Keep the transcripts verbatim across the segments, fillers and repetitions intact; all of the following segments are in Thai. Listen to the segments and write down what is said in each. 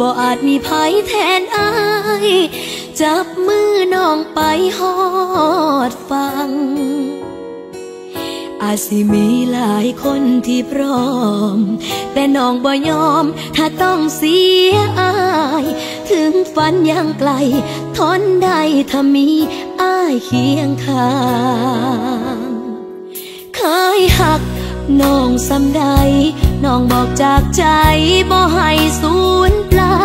บ่อาจมีไผแทนอ้ายจับมือน้องไปฮอดฟังอาจสิมีหลายคนที่พร้อมแต่น้องบ่ยอมถ้าต้องเสียอายถึงฝันยังไกลทนได้ถ้ามีอ้ายเคียงข้างเคยหักน้องสำใดน้องบอกจากใจบ่ให้สูญเปล่า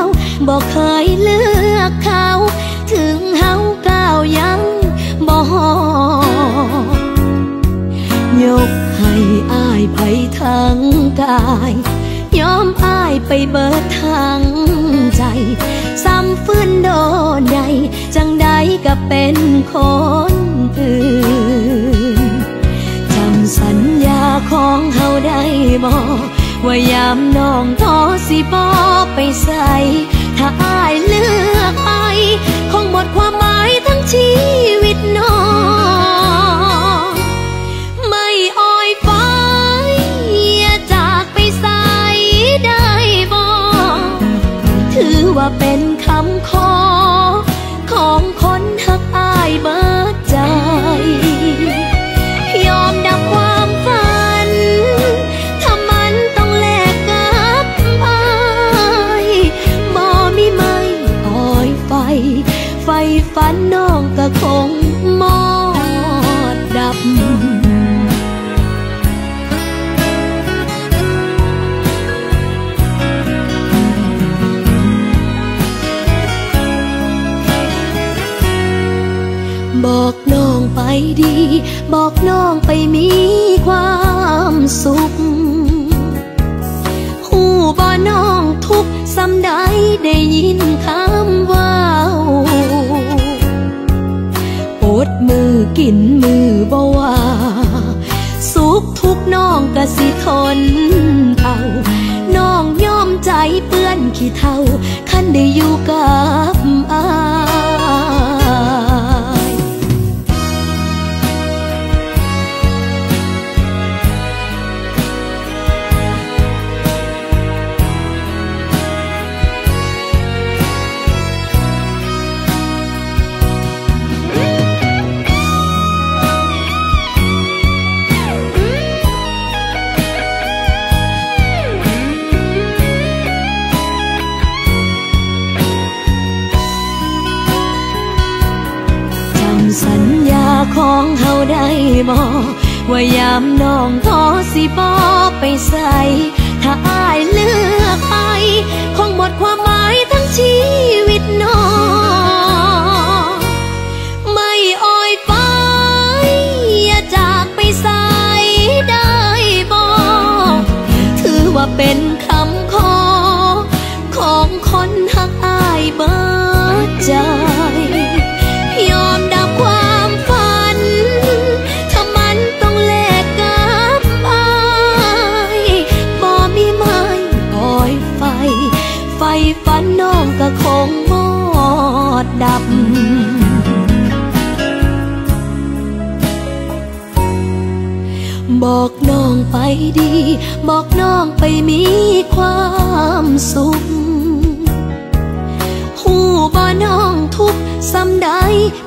บ่เคยเลือกเขาถึงเฮาก้าวยังบ่หอยกให้อ้ายไปทั้งกายยอมอ้ายไปเบิดทั้งใจซ้ำฟื้นโดนใดจังใดก็เป็นคนอื่นจำสัญญาของเฮาได้บ่ว่ายามน้องท้อสิบ่ไปใส่ถ้าอ้ายเลือกไปคงหมดความหมายทั้งชีวิตน้องไม่อ้อยฟ้ายอย่าจากไปใส่ได้บ่ถือว่าเป็นคำขอของคนหักอ้ายเบิดใจยอมดับความฝันถ้ามันต้องแลกกับอ้ายบ่มีไม่อ้อยไฟไฟฝันน้องก็คงมอดดับบอกน้องไปดีบอกน้องไปมีความสุขหูบ่น้องทุกซ้ำใดได้ยินคำว่าอดมือกินมือบ่ว่าสุขทุกน้องก็สิทนเอาน้องยอมใจเปื้อนขี้เถ้าคันได้อยู่กับอ้ายสัญญาของเฮาได้บ่ว่ายามน้องท้อสิบ่ไปใส่ถ้าอ้ายเลือกไปคงหมดความหมายทั้งชีวิตน้องไม่อ้อยฟ้ายอย่าจากไปใส่ได้บ่ถือว่าเป็นคำขอของคนหักอ้ายเบิดใจยอมดับความฝันถ้ามันต้องแลกกับอ้ายบ่มีไม่อ้อยไฟไฟฝันน้องก็คงมอดดับบอกน้องไปดีบอกน้องไปมีความสุขหูบ่น้องทุกซ้ำใด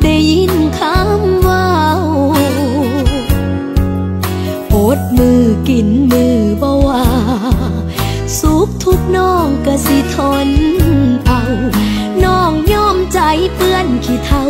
ได้ยินคำว่าอดมือกินมือบ่ว่าสุขทุกน้องก็สิทนเอาน้องยอมใจเปื้อนขี้เถ้า